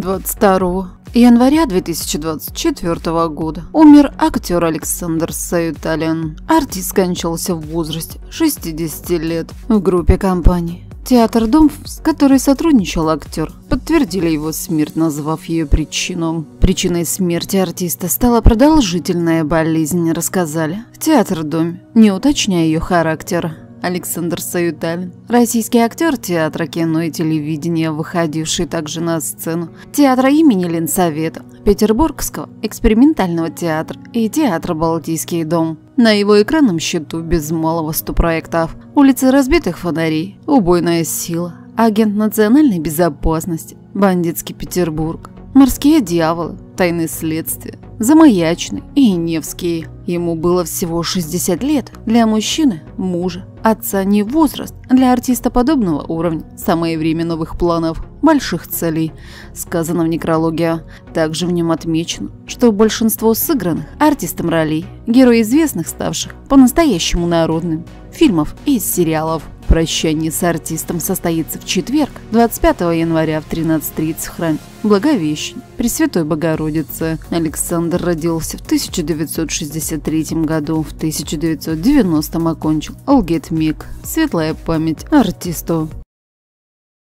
22 января 2024 года умер актер Александр Саюталин. Артист скончался в возрасте 60 лет. В группе компании «Театр Дом», с которой сотрудничал актер, подтвердили его смерть, назвав ее причину. Причиной смерти артиста стала продолжительная болезнь, рассказали в «Театр Доме», не уточняя ее характер. Александр Саюталин, российский актер театра, кино и телевидения, выходивший также на сцену Театра имени Ленсовета, Петербургского экспериментального театра и театра «Балтийский дом». На его экранном счету без малого 100 проектов: «Улицы разбитых фонарей», «Убойная сила», «Агент национальной безопасности», «Бандитский Петербург», «Морские дьяволы», «Тайны следствия», «Замаячный» и «Невский». Ему было всего 60 лет. Для мужчины, мужа, отца не возраст. Для артиста подобного уровня самое время новых планов, больших целей, сказано в некрологе. Также в нем отмечено, что большинство сыгранных артистом ролей — герои известных, ставших по-настоящему народным фильмов и сериалов. Прощание с артистом состоится в четверг, 25 января в 13:30 в храме Благовещения Пресвятой Богородицы. Александр родился в 1963 году, в 1990 окончил ЛГИТМиК. Светлая память артисту.